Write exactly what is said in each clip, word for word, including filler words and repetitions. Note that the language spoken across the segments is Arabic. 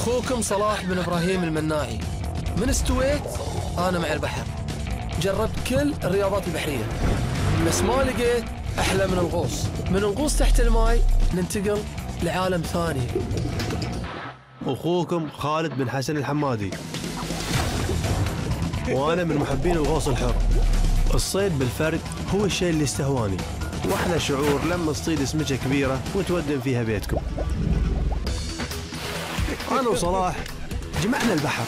أخوكم صلاح بن إبراهيم المناعي. من استويت أنا مع البحر، جربت كل الرياضات البحرية بس ما لقيت أحلى من الغوص. من الغوص تحت الماي ننتقل لعالم ثاني. أخوكم خالد بن حسن الحمادي، وأنا من محبين الغوص الحر. الصيد بالفرد هو الشيء اللي استهواني، وأحلى شعور لما تصيد سمكة كبيرة وتودن فيها بيتكم. أنا وصلاح جمعنا البحر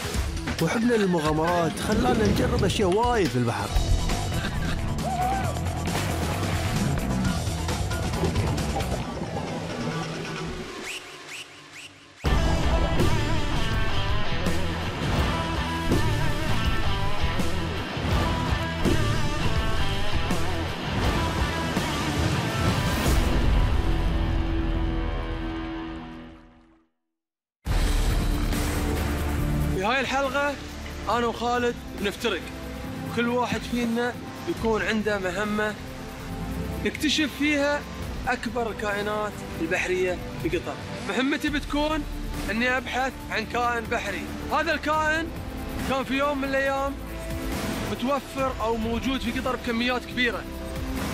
وحبنا للمغامرات، خلانا نجرب أشياء وايد في البحر. بهاي الحلقة أنا وخالد بنفترق، كل واحد فينا يكون عنده مهمة نكتشف فيها أكبر الكائنات البحرية في قطر. مهمتي بتكون إني أبحث عن كائن بحري. هذا الكائن كان في يوم من الأيام متوفر أو موجود في قطر بكميات كبيرة،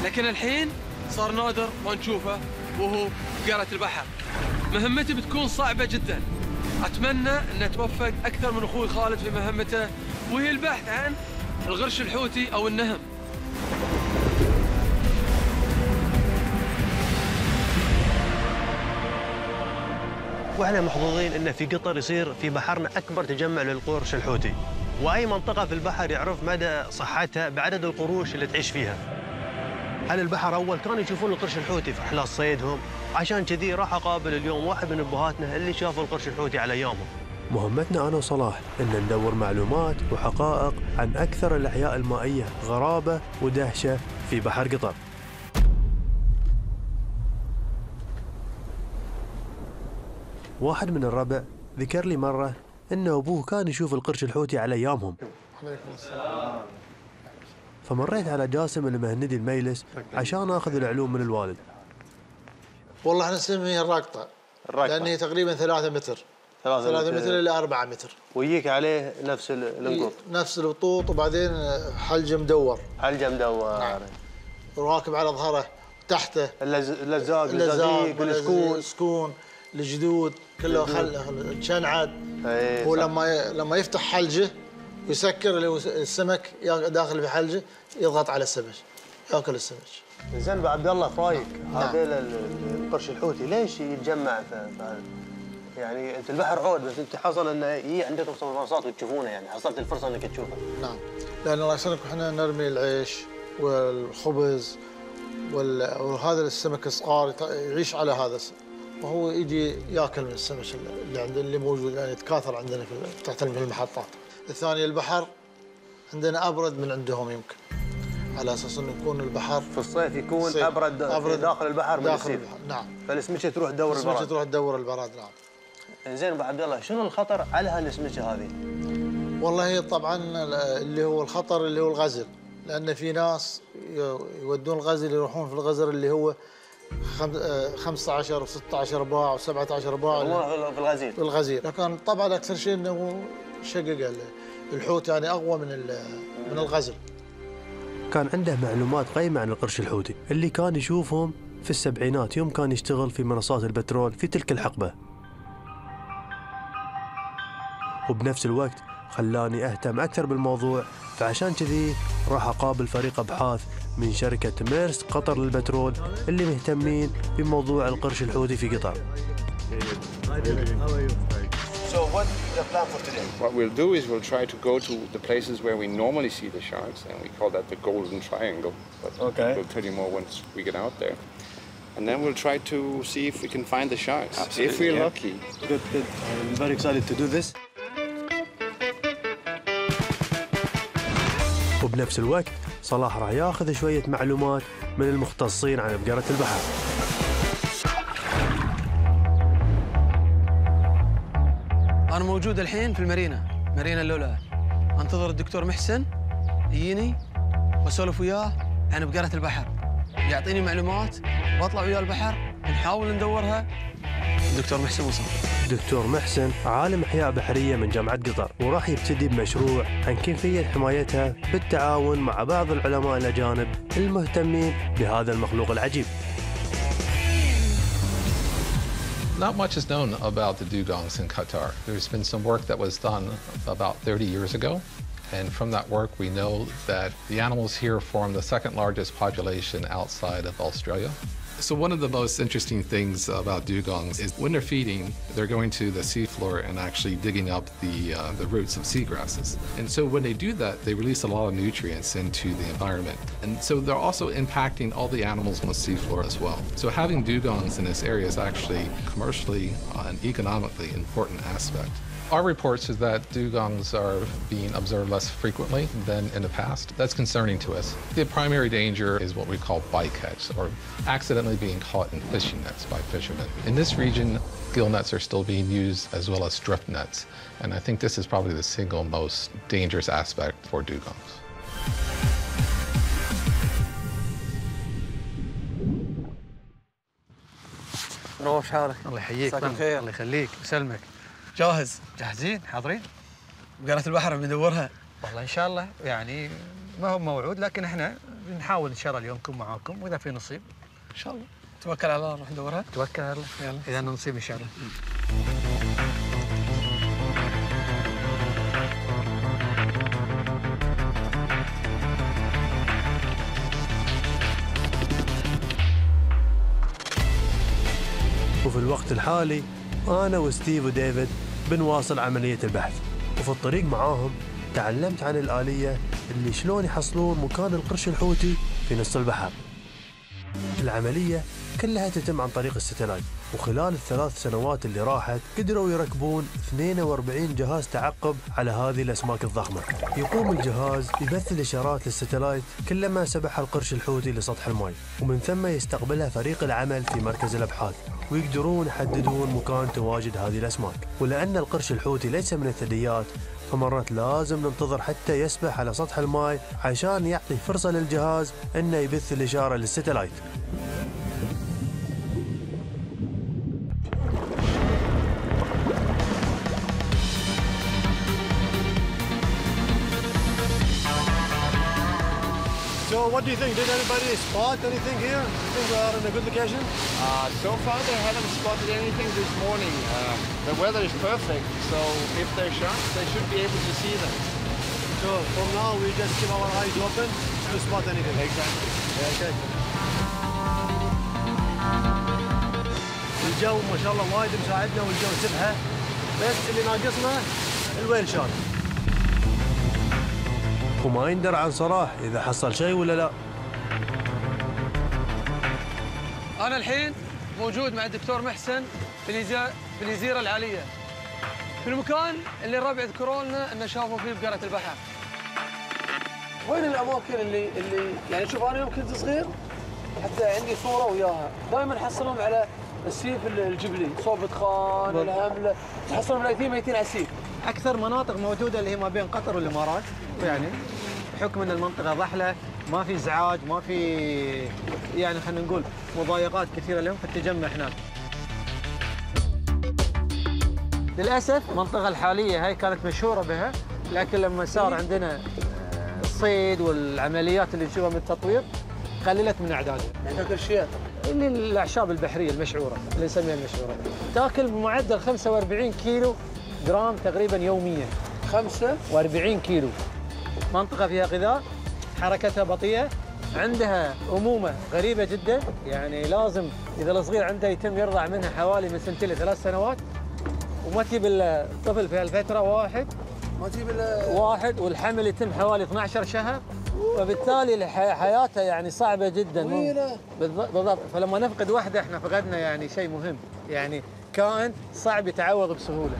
لكن الحين صار نادر ما نشوفه، وهو فقارة البحر. مهمتي بتكون صعبة جداً، أتمنى أن أتوفق أكثر من أخوي خالد في مهمته، وهي البحث عن الغرش الحوتي أو النهم. وإحنا محظوظين أن في قطر يصير في بحرنا أكبر تجمع للقرش الحوتي، وأي منطقة في البحر يعرف مدى صحتها بعدد القروش اللي تعيش فيها. أهل البحر أول كانوا يشوفون القرش الحوتي في رحلات صيدهم، عشان كذي راح أقابل اليوم واحد من أبهاتنا اللي شافوا القرش الحوتي على أيامهم. مهمتنا أنا وصلاح إن ندور معلومات وحقائق عن أكثر الأحياء المائية غرابة ودهشة في بحر قطر. واحد من الربع ذكر لي مرة إن أبوه كان يشوف القرش الحوتي على أيامهم. عليكم السلام. فمريت على جاسم المهندي الميلس عشان اخذ العلوم من الوالد. والله احنا نسميها الراقطه، الراقطه لان هي تقريبا ثلاثة متر، ثلاثة متر الى أربعة متر، ويجيك عليه نفس الخطوط، نفس الخطوط، وبعدين حلجه مدور، حلجه مدور نعم. راكب على ظهره، تحته اللزاق، اللزاق والسكون، سكون الجدود كله خل شنعد. هو لما لما يفتح حلجه يسكر السمك داخل في حلجه، يضغط على السمك ياكل السمك. زين ابو عبد الله، في رايك هذيل القرش الحوتي ليش يتجمع في يعني انت البحر عود، بس انت حصل انه يجي عندكم صوارصات وتشوفونه، يعني حصلت الفرصه انك تشوفه؟ نعم، لان الله يسلمك احنا نرمي العيش والخبز وهذا السمك الصغار يعيش على هذا، وهو يجي ياكل من السمك اللي عند اللي موجود، يعني يتكاثر عندنا في تحت في المحطات. الثاني البحر عندنا ابرد من عندهم، يمكن على اساس انه يكون البحر في الصيف يكون صيف. ابرد ابرد داخل البحر، داخل البحر نعم، فالسمكه تروح تدور البراد، السمكه تروح تدور البراد نعم. زين ابو عبد الله، شنو الخطر على هالسمكه هذه؟ والله طبعا اللي هو الخطر اللي هو الغزل، لان في ناس يودون الغزل، يروحون في الغزل اللي هو خمسة عشر وستة عشر باع وسبعة عشر باع، والله في الغزير في الغزير. لكن طبعا اكثر شيء انه شقق الحوت، يعني اقوى من من الغزل. كان عنده معلومات قيمه عن القرش الحوتي اللي كان يشوفهم في السبعينات يوم كان يشتغل في منصات البترول في تلك الحقبه، وبنفس الوقت خلاني اهتم اكثر بالموضوع. فعشان كذي راح اقابل فريق ابحاث من شركه ميرس قطر للبترول اللي مهتمين بموضوع القرش الحوتي في قطر. So what the plan for today? What we'll do is we'll try to go to the places where we normally see the sharks, and we call that the Golden Triangle. But okay. We'll tell you more once we get out there. And then we'll try to see if we can find the sharks. Absolutely, if we're yeah. lucky. Good, good. I'm very excited to do this. وبنفس الوقت صلاح راح ياخذ شوية معلومات من المختصين عن بقرة البحر. أنا موجود الحين في المارينا، مارينا اللولة، أنتظر الدكتور محسن يجيني وأسولف وياه عن بقرة البحر، يعطيني معلومات وأطلع وياه البحر، نحاول ندورها دكتور محسن وصل. دكتور محسن عالم أحياء بحرية من جامعة قطر، وراح يبتدي بمشروع عن كيفية حمايتها بالتعاون مع بعض العلماء الأجانب المهتمين بهذا المخلوق العجيب. Not much is known about the dugongs in Qatar. There's been some work that was done about thirty years ago, and from that work we know that the animals here form the second largest population outside of Australia. So one of the most interesting things about dugongs is when they're feeding, they're going to the seafloor and actually digging up the, uh, the roots of seagrasses. And so when they do that, they release a lot of nutrients into the environment. And so they're also impacting all the animals on the seafloor as well. So having dugongs in this area is actually commercially and economically important aspect. Our reports is that dugongs are being observed less frequently than in the past. That's concerning to us. The primary danger is what we call bycatch, or accidentally being caught in fishing nets by fishermen. In this region, gill nets are still being used as well as drift nets, and I think this is probably the single most dangerous aspect for dugongs. روح شحالك. الله يحييك. الله يخليك. يسلمك. جاهز؟ جاهزين؟ حاضرين؟ بقرة البحر بندورها؟ والله إن شاء الله، يعني ما هو موعود، لكن إحنا بنحاول إن شاء الله اليوم نكون معاكم، وإذا في نصيب إن شاء الله توكل على الله نروح ندورها. توكل على الله، يلا إذا نصيب إن شاء الله. وفي الوقت الحالي أنا وستيف وديفيد بنواصل عملية البحث، وفي الطريق معاهم تعلمت عن الآلية اللي شلون يحصلون مكان القرش الحوتي في نص البحر. العملية كلها تتم عن طريق الستلايت، وخلال الثلاث سنوات اللي راحت قدروا يركبون اثنين وأربعين جهاز تعقب على هذه الأسماك الضخمة. يقوم الجهاز يبثل إشارات للستلايت كلما سبحها القرش الحوتي لسطح الماء، ومن ثم يستقبلها فريق العمل في مركز الأبحاث، ويقدرون يحددون مكان تواجد هذه الأسماك. ولأن القرش الحوتي ليس من الثدييات، فمرات لازم ننتظر حتى يسبح على سطح الماء عشان يعطي فرصة للجهاز أنه يبث الإشارة للستلايت. So what do you think? Did anybody spot anything here? You think we are in a good location? Uh, so far they haven't spotted anything this morning. Uh, the weather is perfect, so if they're sharp, they should be able to see them. So from now we just keep our eyes open to spot anything. Exactly. Okay. الجو ما شاء الله وايد مساعدنا والجو سبحة، بس اللي ناقصنا الويل شارك. وما يندر عن صلاح إذا حصل شيء ولا لا. أنا الحين موجود مع الدكتور محسن في الجزيرة العالية، في المكان اللي الربع ذكروا لنا إنه شافوا فيه بقرة البحر. وين الأماكن اللي اللي يعني شوف أنا يوم كنت صغير حتى عندي صورة وياها، دائما أحصلهم على السيف الجبلي، صوبة خان، الهملة، تحصلهم ملايين ميتين على السيف. أكثر مناطق موجودة اللي هي ما بين قطر والإمارات، يعني بحكم ان المنطقه ضحله، ما في ازعاج، ما في يعني خلينا نقول مضايقات كثيره لهم في التجمع هناك. للاسف المنطقه الحاليه هاي كانت مشهوره بها، لكن لما صار عندنا الصيد والعمليات اللي نشوفها من التطوير قللت من اعدادها. تاكل الشيء اللي الاعشاب البحريه المشعوره اللي نسميها المشعوره، تاكل بمعدل خمسة وأربعين كيلو جرام تقريبا يوميا. خمسة وأربعين كيلو. منطقة فيها غذاء، حركتها بطيئة، عندها أمومة غريبة جدا، يعني لازم إذا الصغير عنده يتم يرضع منها حوالي من سنتين لثلاث سنوات، وما تجيب الطفل في هالفترة واحد، ما تجيب واحد، والحمل يتم حوالي اثني عشر شهر، فبالتالي حياته يعني صعبة جدا. بالضبط، فلما نفقد واحدة احنا فقدنا يعني شيء مهم، يعني كائن صعب يتعوض بسهولة.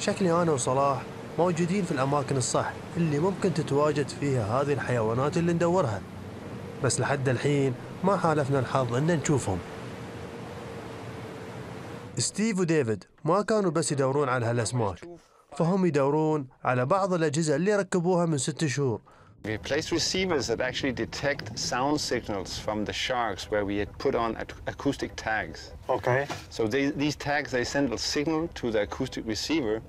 شكلي أنا وصلاح موجودين في الأماكن الصح اللي ممكن تتواجد فيها هذه الحيوانات اللي ندورها، بس لحد الحين ما حالفنا الحظ إن نشوفهم. ستيف وديفيد ما كانوا بس يدورون على هالأسماك، فهم يدورون على بعض الأجهزة اللي ركبوها من ست شهور، We placed receivers that actually detect sound signals from the sharks where we had put on acoustic tags. Okay. So they, these tags, they send a signal to the acoustic receiver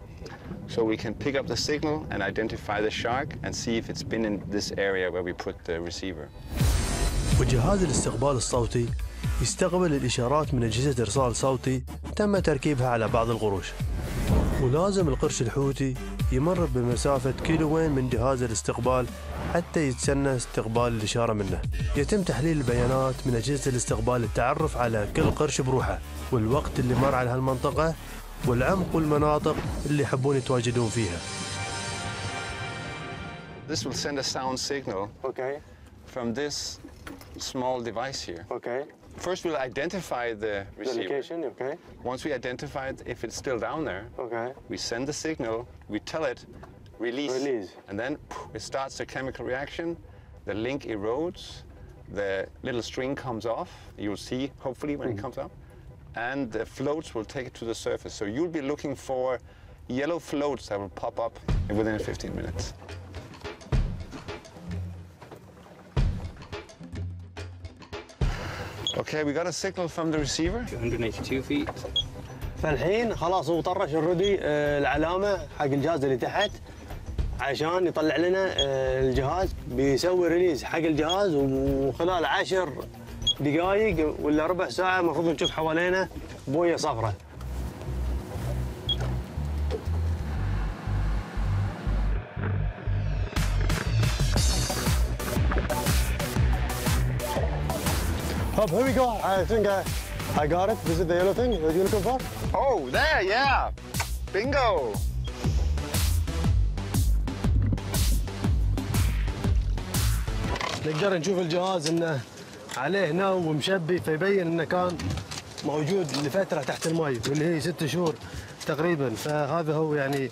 so we can pick up the signal and identify the shark and see if it's been in this area where we put the receiver. وجهاز الاستقبال الصوتي يستقبل الإشارات من أجهزة إرسال صوتي تم تركيبها على بعض القروش. ولازم القرش الحوتي يمر بمسافة كيلوين من جهاز الاستقبال حتى يتسنى استقبال الإشارة منه. يتم تحليل البيانات من أجهزة الاستقبال للتعرف على كل قرش بروحه والوقت اللي مر على هالمنطقة والعمق والمناطق اللي يحبون يتواجدون فيها. This will send a sound signal from this small device here. First, we'll identify the receiver. The location, okay. Once we identify it, if it's still down there, okay. we send the signal, we tell it, release. Release. And then it starts the chemical reaction, the link erodes, the little string comes off, you'll see hopefully when mm-hmm. it comes up, and the floats will take it to the surface. So you'll be looking for yellow floats that will pop up within fifteen minutes. Okay, we got a signal from the receiver. two hundred eighty-two feet. فالحين خلاص هو طرش الردي العلامة حق الجهاز اللي تحت عشان يطلع لنا الجهاز بيسوي ريليز حق الجهاز وخلال عشر دقائق ولا ربع ساعة المفروض نشوف حوالينا بوية صفراء. Up, here we go. I think I, I got it. This is the yellow thing that you're looking for. Oh, there, yeah. Bingo. نقدر نشوف الجهاز انه عليه هنا ومشبي فيبين انه كان موجود لفتره تحت الماء واللي هي ست شهور تقريبا فهذا هو يعني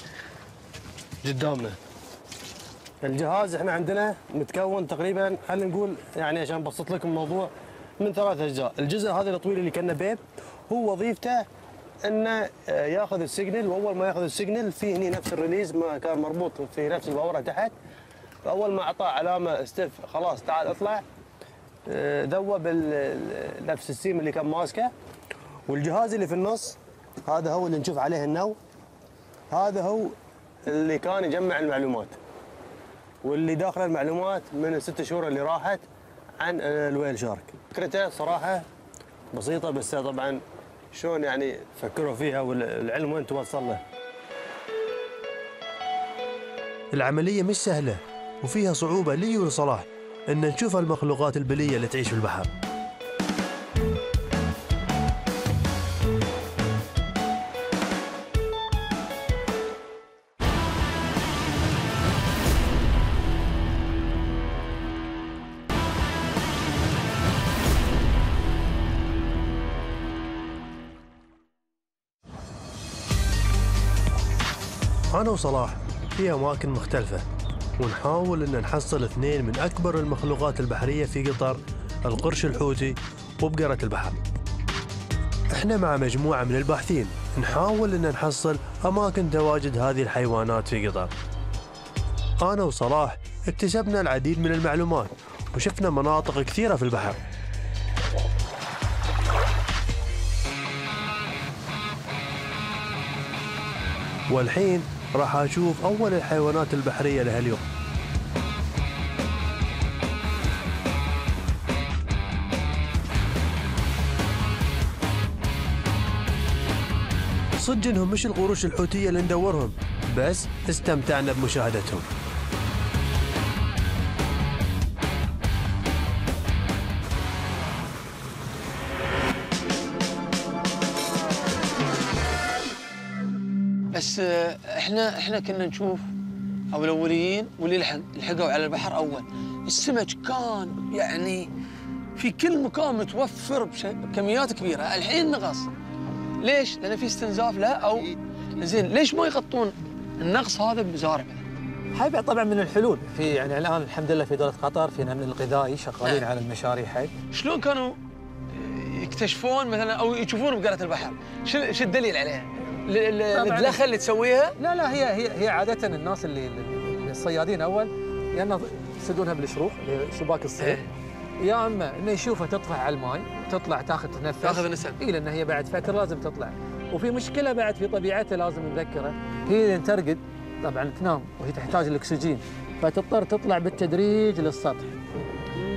قدامنا. الجهاز احنا عندنا متكون تقريبا خلينا نقول يعني عشان ابسط لكم الموضوع من ثلاث أجزاء، الجزء هذا الطويل اللي كنا بيب هو وظيفته إنه ياخذ السيجنال وأول ما ياخذ السيجنال في هني نفس الريليز ما كان مربوط في نفس الباورة تحت، فأول ما أعطاه علامة ستيف خلاص تعال اطلع ذوب نفس السيم اللي كان ماسكه، والجهاز اللي في النص هذا هو اللي نشوف عليه النو، هذا هو اللي كان يجمع المعلومات، واللي داخله المعلومات من الست شهور اللي راحت عن الويل شارك. فكرته صراحه بسيطه بس طبعا شلون يعني فكروا فيها والعلم وين توصل له. العمليه مش سهله وفيها صعوبه لي ولصلاح ان نشوف المخلوقات البليه اللي تعيش في البحر. أنا وصلاح في أماكن مختلفة ونحاول أن نحصل اثنين من أكبر المخلوقات البحرية في قطر، القرش الحوتي وبقرة البحر. إحنا مع مجموعة من الباحثين نحاول أن نحصل أماكن تواجد هذه الحيوانات في قطر. أنا وصلاح اكتسبنا العديد من المعلومات وشفنا مناطق كثيرة في البحر. والحين راح أشوف أول الحيوانات البحرية لهاليوم. صدق إنهم مش القروش الحوتية اللي ندورهم، بس استمتعنا بمشاهدتهم. بس احنا احنا كنا نشوف او الاوليين واللي لحق لحقوا على البحر اول، السمك كان يعني في كل مكان متوفر بكميات كبيره، الحين نقص. ليش؟ لان في استنزاف له او زين ليش ما يغطون النقص هذا بمزارع؟ هاي طبعا من الحلول، في يعني الان الحمد لله في دوله قطر في الامن الغذائي شغالين على المشاريع هاي. شلون كانوا يكتشفون مثلا او يشوفون بقره البحر؟ شو شو الدليل عليها؟ المدلخه اللي تسويها؟ لا لا هي هي هي عاده الناس اللي الصيادين اول لان يصيدونها بالشروخ اللي هي شباك الصيد، يا اما انه يشوفها تطفح على الماي وتطلع تاخذ تتنفس تاخذ نسم. اي لان هي بعد فتره لازم تطلع، وفي مشكله بعد في طبيعتها لازم نذكره، هي اذا ترقد طبعا تنام وهي تحتاج الاكسجين، فتضطر تطلع بالتدريج للسطح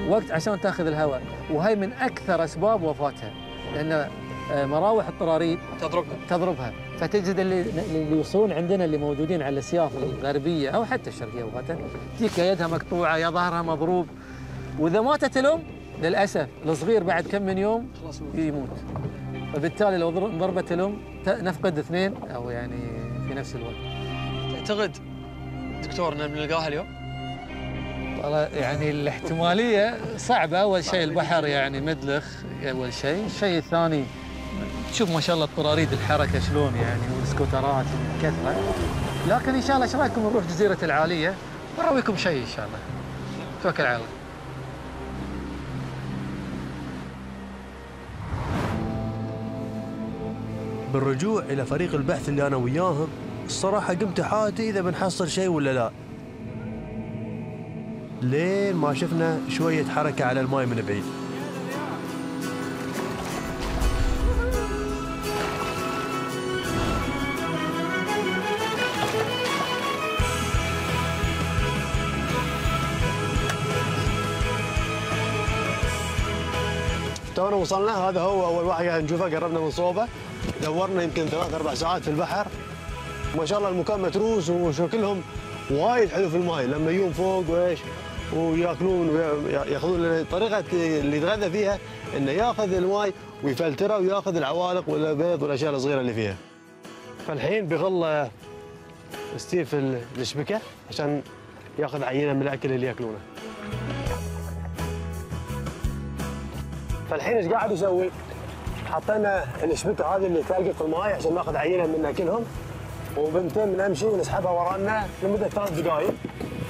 وقت عشان تاخذ الهواء، وهي من اكثر اسباب وفاتها، لان مراوح الطراريد تضربها تضربها فتجد اللي اللي يوصلون عندنا اللي موجودين على السياف الغربيه او حتى الشرقيه وفاتها تجيك يدها مقطوعه يا ظهرها مضروب، واذا ماتت الام للاسف الصغير بعد كم من يوم يموت، وبالتالي لو ضربت الام نفقد اثنين او يعني في نفس الوقت. تعتقد دكتور ان بنلقاها اليوم؟ والله يعني الاحتماليه صعبه، اول شيء البحر يعني مدلخ اول شيء، الشيء الثاني تشوف ما شاء الله الطراريد الحركه شلون يعني والسكوترات كثره، لكن ان شاء الله ايش رايكم نروح جزيره العاليه ونراويكم شيء ان شاء الله. توكل على الله. بالرجوع إلى فريق البحث اللي أنا وياهم الصراحة قمت حاتي إذا بنحصل شيء ولا لا، لين ما شفنا شوية حركة على الماي من بعيد. تونا وصلنا، هذا هو أول واحد نشوفه، قربنا من صوبه، دورنا يمكن ثلاث اربع ساعات في البحر، ما شاء الله المكان متروس وشكلهم وايد حلو في الماي لما يجون فوق وايش وياكلون وياخذون. طريقه اللي يتغذى فيها انه ياخذ الماي ويفلتره وياخذ العوالق والبيض والاشياء الصغيره اللي فيها. فالحين بيظل ستيف الشبكه عشان ياخذ عينه من الاكل اللي ياكلونه. فالحين ايش قاعد يسوي؟ حطينا الشبكه هذه اللي تلقط في الماي عشان ناخذ عينه من اكلهم، وبنتم بنمشي ونسحبها ورانا لمده ثلاث دقائق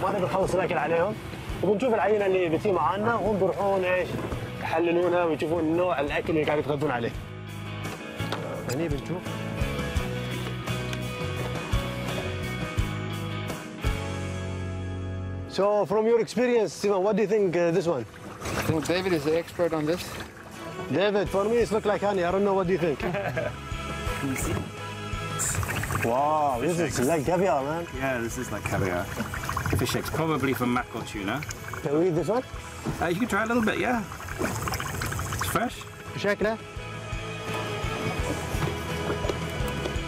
ما نبي نخلص الاكل عليهم، وبنشوف العينه اللي بتي معانا وهم بيروحون ايش يحللونها ويشوفون نوع الاكل اللي قاعد يتغذون عليه. هني بنشوف So from your experience, Steven, what do you think uh, this one? So David is the expert on this. David, for me it looks like honey. I don't know what do you think. Wow, this, this is like caviar, man. Yeah, this is like caviar. Fish eggs, probably from mackerel tuna. Can we eat this one? Uh, you can try a little bit, yeah. It's fresh. شكله.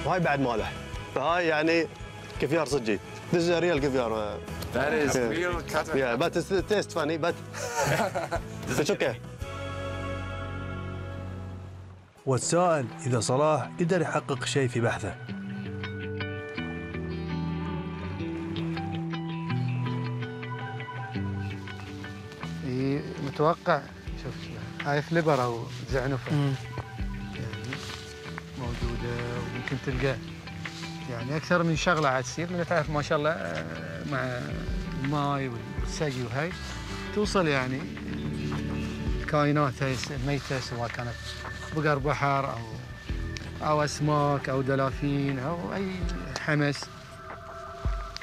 هاي بعد ماله. هاي يعني caviar صدق. This is a real caviar. That is real caviar. Yeah, but it's the taste funny, but it's okay. واتساءل إذا صلاح قدر يحقق شيء في بحثه. متوقع شوف هاي فليبر أو زعنفة يعني موجودة، وممكن تلقى يعني أكثر من شغلة عاد تصير، لأن تعرف ما شاء الله مع الماي والسقي وهي توصل يعني الكائنات هاي الميتة سواء كانت بقر بحر او او اسماك او دلافين او اي حمس،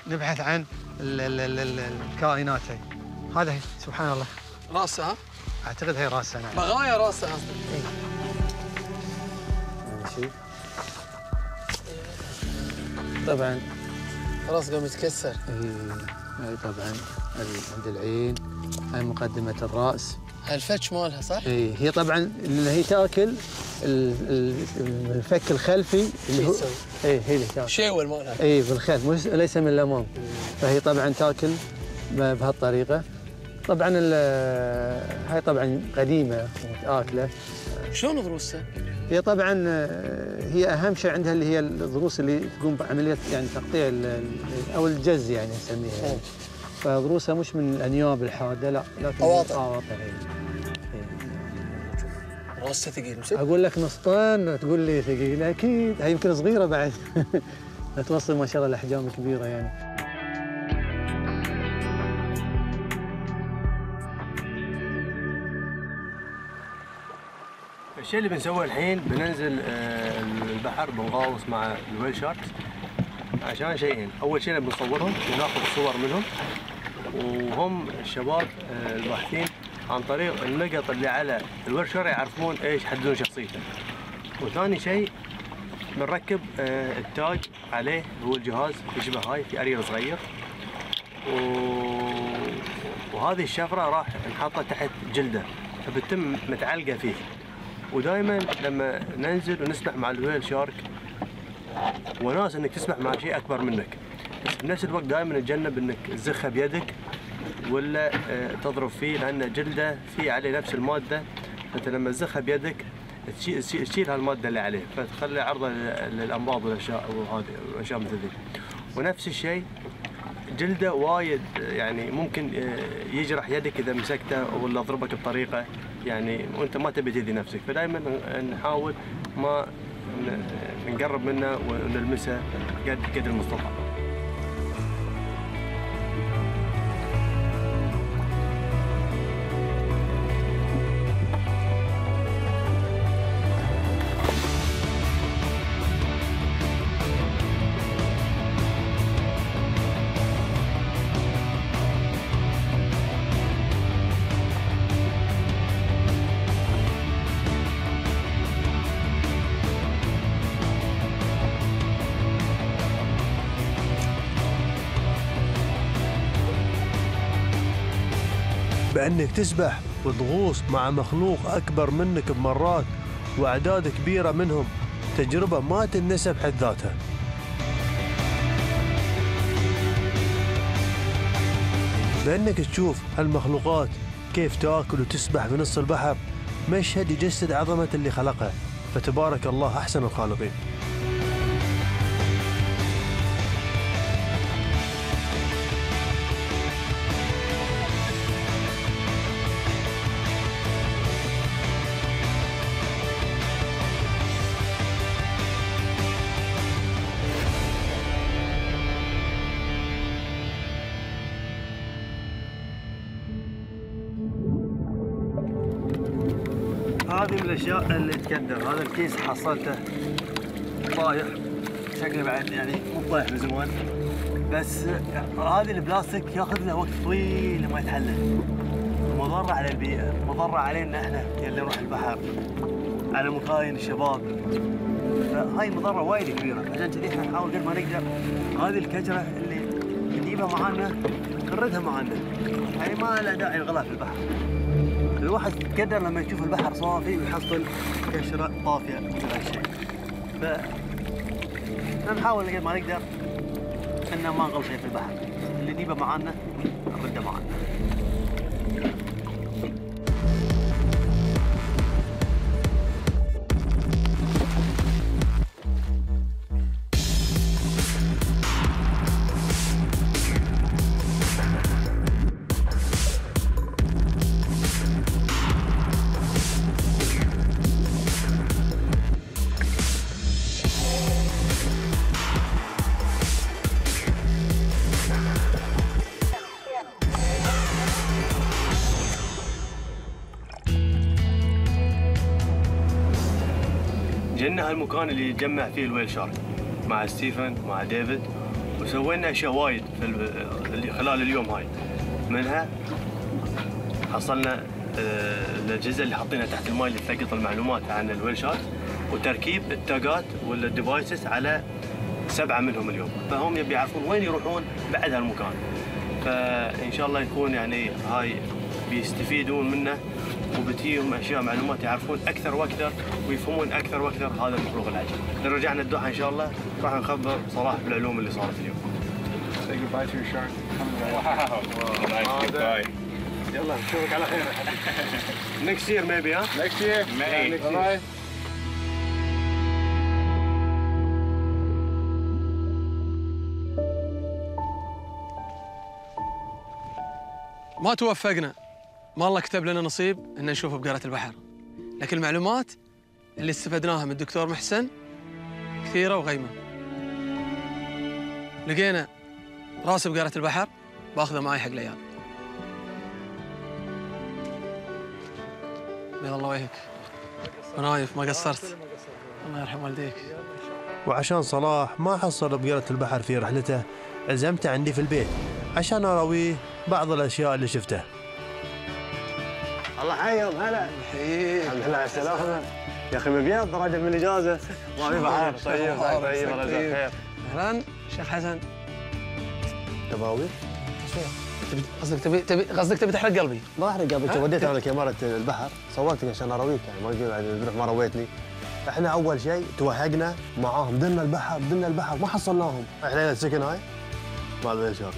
نبحث عن ال ال ال ال الكائنات هي. هذا هي سبحان الله راسها، اعتقد هي راسها، نعم بغاية راسها اصلا. إيه. ماشي طبعا راسها متكسر. اي طبعا عند العين هاي مقدمة الراس، الفتش مالها صح؟ اي هي طبعا اللي هي تاكل الفك الخلفي اللي هو اي هي اللي تاكل شيول مالها اي بالخلف ليس من الامام، فهي طبعا تاكل بهالطريقه. طبعا هاي طبعا قديمه ومتاكله. شلون ضروسها؟ هي طبعا هي اهم شيء عندها اللي هي الضروس اللي تقوم بعمليه يعني تقطيع او الجز يعني نسميها يعني. فضروسها مش من الانياب الحاده لا، لكن قواطع قواطع اي. راسها ثقيل مسك؟ اقول لك نص طن تقول لي ثقيل اكيد، هي يمكن صغيره بعد توصل ما شاء الله لاحجام كبيره يعني. الشيء اللي بنسويه الحين بننزل البحر بنغاوص مع الويل شاركس عشان شيئين، أول شيء بنصورهم وناخذ صور منهم، وهم الشباب الباحثين عن طريق النقط اللي على الورشة يعرفون ايش يحددون شخصيته. وثاني شيء بنركب التاج عليه، هو الجهاز يشبه هاي في اريل صغير، وهذه الشفرة راح نحطها تحت جلده فبتتم متعلقة فيه. ودائما لما ننزل ونسبح مع الويل شارك وناس انك تسبح مع شيء اكبر منك، بس بنفس الوقت دائما تجنب انك تزخه بيدك ولا تضرب فيه، لان جلده فيه عليه نفس الماده، فانت لما تزخه بيدك تشيل هالماده اللي عليه فتخلي عرضه للامراض والاشياء وهذه والاشياء مثل ذي. ونفس الشيء جلده وايد يعني ممكن يجرح يدك اذا مسكته ولا ضربك بطريقه يعني وانت ما تبي تاذي نفسك، فدائما نحاول ما نقرب منه ونلمسه قد قد المستطاع. بأنك تسبح وتغوص مع مخلوق أكبر منك بمرات وأعداد كبيرة منهم، تجربة ما تنسى بحد ذاتها. بأنك تشوف هالمخلوقات كيف تاكل وتسبح في نص البحر، مشهد يجسد عظمة اللي خلقه، فتبارك الله أحسن الخالقين. هذه من الاشياء اللي تكدر، هذا الكيس حصلته طايح شكله بعد يعني مو طايح من زمان، بس هذه البلاستيك ياخذ له وقت طويل لما يتحلل، مضره على البيئه، مضره علينا احنا اللي نروح البحر، على مكاين الشباب، فهاي مضره وايد كبيره، عشان كذي احنا نحاول قد ما نقدر هذه الكجره اللي نجيبها معانا نردها معانا، يعني ما لها داعي الغلاء في البحر. الواحد يتقدر لما يشوف البحر صافي ويحصل قشرة طافية مثل هالشيء. فنحاول قد ما نقدر انه ما نغلط شيء في البحر، اللي نجيبه معانا نرده معانا. جينا هالمكان اللي يتجمع فيه الويل شارك مع ستيفن ومع ديفيد، وسوينا اشياء وايد في اللي خلال اليوم هاي، منها حصلنا الاجهزه اللي حاطينها تحت الماء اللي تلقط المعلومات عن الويل شارك، وتركيب التاجات ولا الديفايسز على سبعه منهم اليوم، فهم يبي يعرفون وين يروحون بعد هالمكان. فان شاء الله يكون يعني هاي بيستفيدون منه وبتيهم اشياء معلومات يعرفون اكثر واكثر ويفهمون اكثر واكثر هذا المفروض العجيب. اذا رجعنا الدوحه ان شاء الله راح نخبر صلاح بالعلوم اللي صارت اليوم. Say goodbye to your shark. Wow. Nice goodbye. يلا نشوفك على خير. Next year maybe, huh? Next year. May. Next year. ما توفقنا، ما الله كتب لنا نصيب ان نشوفه بقارة البحر، لكن المعلومات اللي استفدناها من الدكتور محسن كثيره وغيمه. لقينا راس بقارة البحر باخذه معي حق العيال. بيض الله وجهك ونايف، ما قصرت، الله يرحم والديك. وعشان صلاح ما حصل بقارة البحر في رحلته، عزمته عندي في البيت عشان أراويه بعض الأشياء اللي شفتها. الله حيهم. هلا حييك. الحمد لله على السلامة يا أخي. مبيض راجع من الإجازة. ما في بحر. طيب طيب الله يجزاك خير. أهلا شيخ حسن. تباوي؟ شو؟ تبي قصدك تبي تبي قصدك تبي تحرق قلبي؟ ما أحرق قلبك، وديتك على كاميرا البحر صورتك عشان أراويك يعني. ما قلت ما رويتني. احنا أول شيء توهقنا معاهم، دنا البحر دنا البحر ما حصلناهم. احنا السكن هاي مال الويل شارك.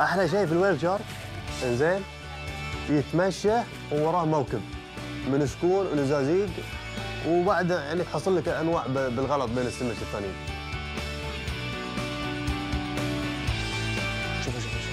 احلى شيء في الويل شارك انزين يتمشى ووراه موكب من سكون ولزازيق، وبعد يعني تحصل لك انواع بالغلط بين السمك الثانيين. شوفوا شوفوا شوفوا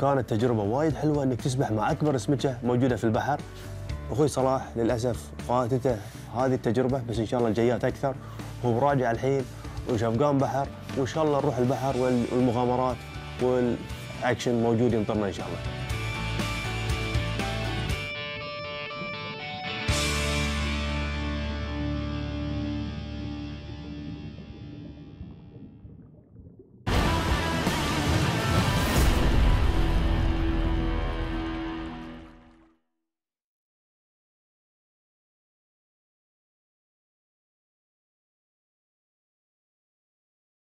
كانت تجربة وايد حلوة انك تسبح مع اكبر سمكة موجودة في البحر. اخوي صلاح للاسف فاتته هذه التجربة، بس ان شاء الله الجيات اكثر. هو براجع الحين وشفقان بحر، وان شاء الله نروح البحر والمغامرات والاكشن موجود ينطرنا ان شاء الله.